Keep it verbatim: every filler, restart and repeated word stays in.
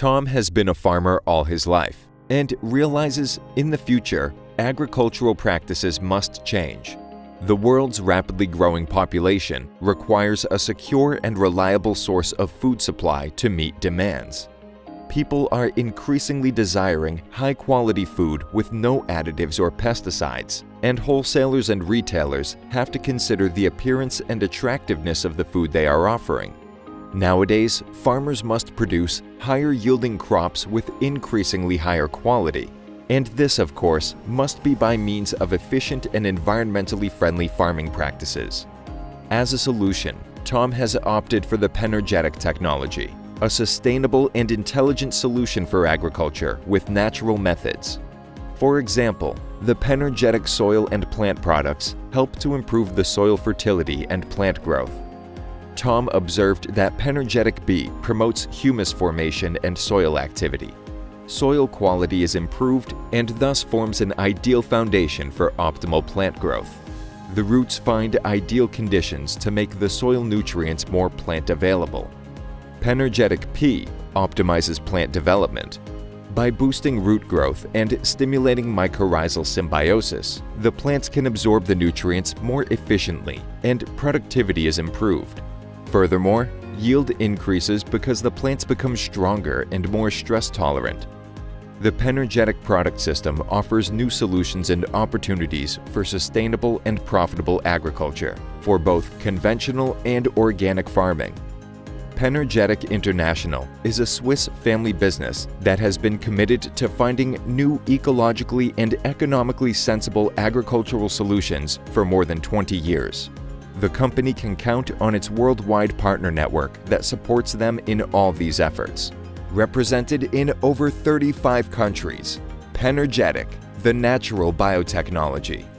Tom has been a farmer all his life and realizes in the future agricultural practices must change. The world's rapidly growing population requires a secure and reliable source of food supply to meet demands. People are increasingly desiring high-quality food with no additives or pesticides, and wholesalers and retailers have to consider the appearance and attractiveness of the food they are offering. Nowadays, farmers must produce higher-yielding crops with increasingly higher quality, and this, of course, must be by means of efficient and environmentally friendly farming practices. As a solution, Tom has opted for the Penergetic technology, a sustainable and intelligent solution for agriculture with natural methods. For example, the Penergetic soil and plant products help to improve the soil fertility and plant growth. Tom observed that Penergetic B promotes humus formation and soil activity. Soil quality is improved and thus forms an ideal foundation for optimal plant growth. The roots find ideal conditions to make the soil nutrients more plant available. Penergetic P optimizes plant development. By boosting root growth and stimulating mycorrhizal symbiosis, the plants can absorb the nutrients more efficiently and productivity is improved. Furthermore, yield increases because the plants become stronger and more stress-tolerant. The Penergetic product system offers new solutions and opportunities for sustainable and profitable agriculture for both conventional and organic farming. Penergetic International is a Swiss family business that has been committed to finding new ecologically and economically sensible agricultural solutions for more than twenty years. The company can count on its worldwide partner network that supports them in all these efforts. Represented in over thirty-five countries, Penergetic, the natural biotechnology.